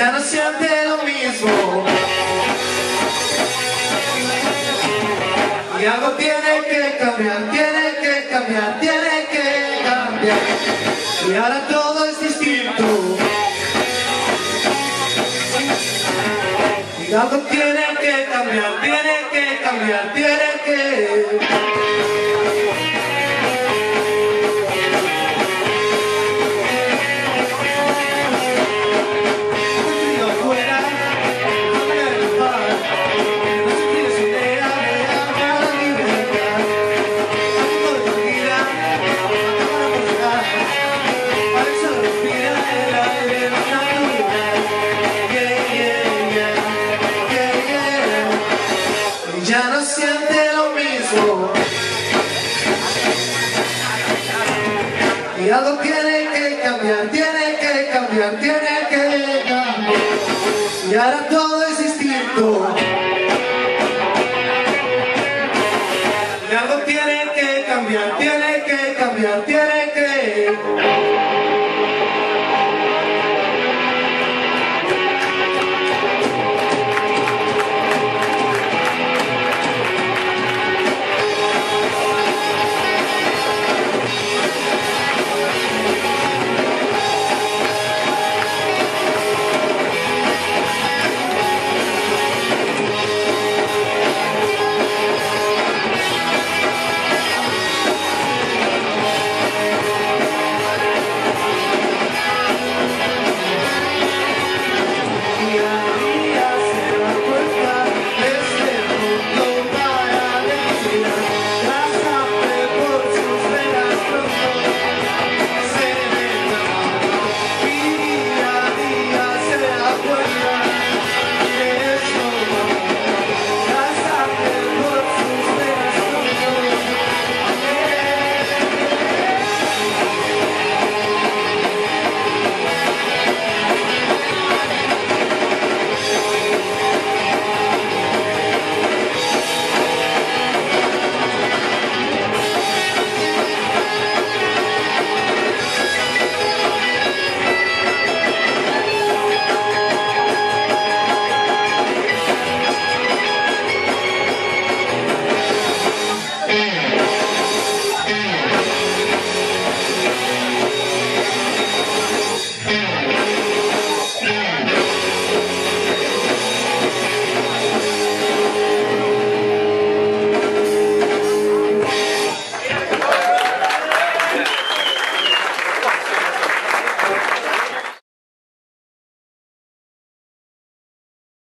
ya no siente lo mismo, y algo tiene que cambiar, tiene que cambiar, tiene que cambiar, y ahora todo es distinto, y algo tiene que cambiar, tiene que cambiar, tiene que... Ya no siente lo mismo, y algo tiene que cambiar, tiene que cambiar, tiene que cambiar, y ahora todo es distinto.